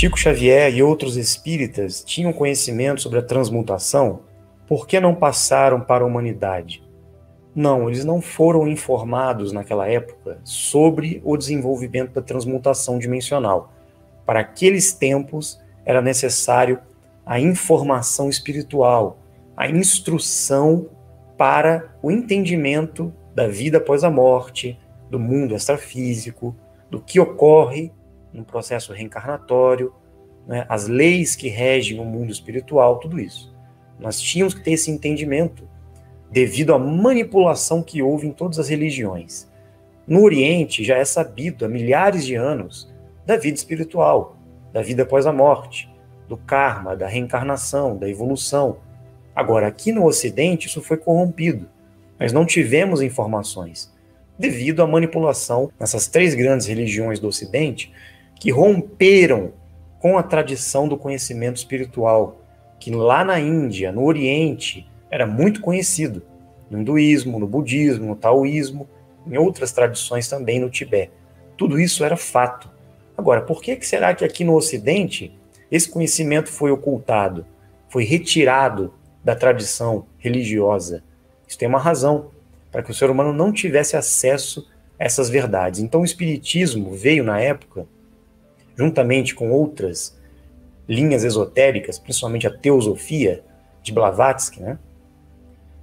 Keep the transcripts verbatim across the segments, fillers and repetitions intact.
Chico Xavier e outros espíritas tinham conhecimento sobre a transmutação, por que não passaram para a humanidade? Não, eles não foram informados naquela época sobre o desenvolvimento da transmutação dimensional. Para aqueles tempos era necessário a informação espiritual, a instrução para o entendimento da vida após a morte, do mundo extrafísico, do que ocorre no processo reencarnatório, né, as leis que regem o mundo espiritual, tudo isso. Nós tínhamos que ter esse entendimento devido à manipulação que houve em todas as religiões. No Oriente já é sabido há milhares de anos da vida espiritual, da vida após a morte, do karma, da reencarnação, da evolução. Agora, aqui no Ocidente isso foi corrompido. Nós não tivemos informações devido à manipulação nessas três grandes religiões do Ocidente que romperam com a tradição do conhecimento espiritual, que lá na Índia, no Oriente, era muito conhecido, no hinduísmo, no budismo, no taoísmo, em outras tradições também no Tibete. Tudo isso era fato. Agora, por que será que aqui no Ocidente esse conhecimento foi ocultado, foi retirado da tradição religiosa? Isso tem uma razão, para que o ser humano não tivesse acesso a essas verdades. Então o Espiritismo veio na época, juntamente com outras linhas esotéricas, principalmente a teosofia de Blavatsky, né?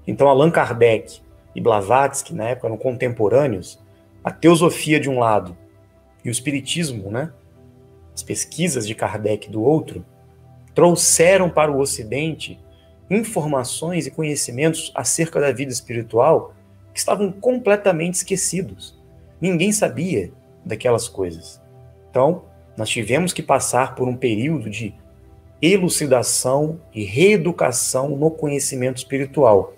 Então Allan Kardec e Blavatsky, na época, eram contemporâneos, a teosofia de um lado e o Espiritismo, né, as pesquisas de Kardec do outro, trouxeram para o Ocidente informações e conhecimentos acerca da vida espiritual que estavam completamente esquecidos. Ninguém sabia daquelas coisas. Então, nós tivemos que passar por um período de elucidação e reeducação no conhecimento espiritual,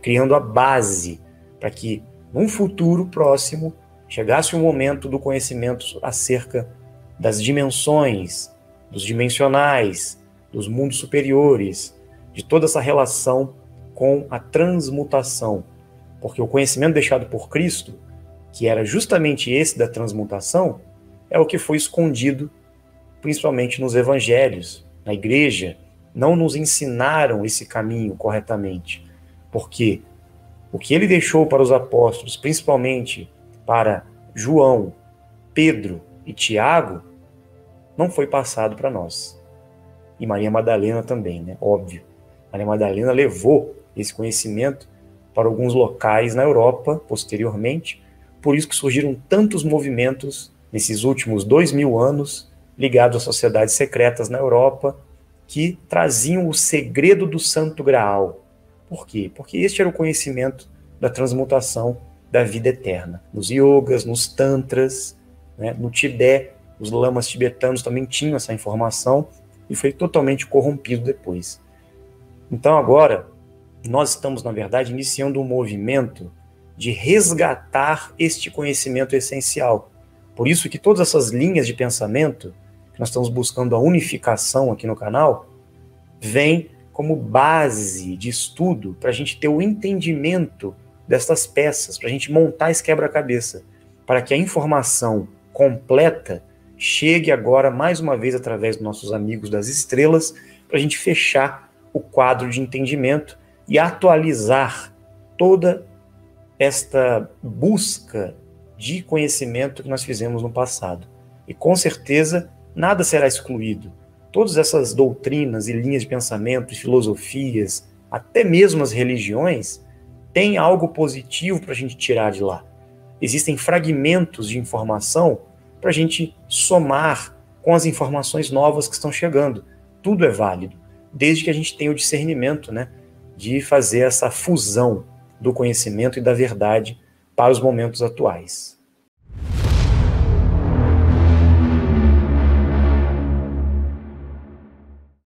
criando a base para que, num futuro próximo, chegasse o momento do conhecimento acerca das dimensões, dos dimensionais, dos mundos superiores, de toda essa relação com a transmutação. Porque o conhecimento deixado por Cristo, que era justamente esse da transmutação, é o que foi escondido, principalmente nos evangelhos, na igreja. Não nos ensinaram esse caminho corretamente, porque o que ele deixou para os apóstolos, principalmente para João, Pedro e Tiago, não foi passado para nós. E Maria Madalena também, né? Óbvio. Maria Madalena levou esse conhecimento para alguns locais na Europa, posteriormente, por isso que surgiram tantos movimentos nesses últimos dois mil anos ligados às sociedades secretas na Europa, que traziam o segredo do Santo Graal. Por quê? Porque este era o conhecimento da transmutação da vida eterna. Nos yogas, nos tantras, né? No Tibete, os lamas tibetanos também tinham essa informação e foi totalmente corrompido depois. Então agora, nós estamos, na verdade, iniciando um movimento de resgatar este conhecimento essencial. Por isso que todas essas linhas de pensamento, que nós estamos buscando a unificação aqui no canal, vem como base de estudo para a gente ter o entendimento dessas peças, para a gente montar esse quebra-cabeça, para que a informação completa chegue agora, mais uma vez, através dos nossos amigos das estrelas, para a gente fechar o quadro de entendimento e atualizar toda esta busca de conhecimento que nós fizemos no passado. E com certeza nada será excluído. Todas essas doutrinas e linhas de pensamento, filosofias, até mesmo as religiões, têm algo positivo para a gente tirar de lá. Existem fragmentos de informação para a gente somar com as informações novas que estão chegando. Tudo é válido, desde que a gente tenha o discernimento, né, de fazer essa fusão do conhecimento e da verdade para os momentos atuais.